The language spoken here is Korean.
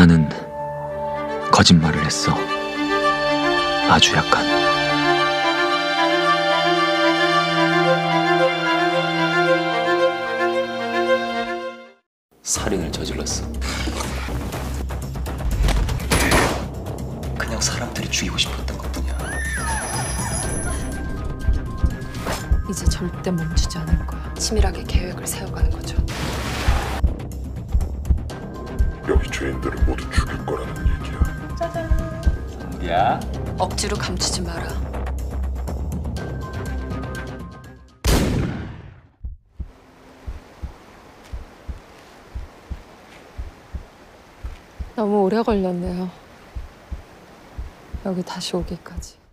나는 거짓말을 했어. 아주 약간. 살인을 저질렀어. 그냥 사람들이 죽이고 싶었던 것뿐이야. 이제 절대 멈추지 않을 거야. 치밀하게 계획을 세워가는 거죠. 여기 죄인들을 모두 죽일 거라는 얘기야. 짜잔. 누구야? 억지로 감추지 마라. 너무 오래 걸렸네요. 여기 다시 오기까지.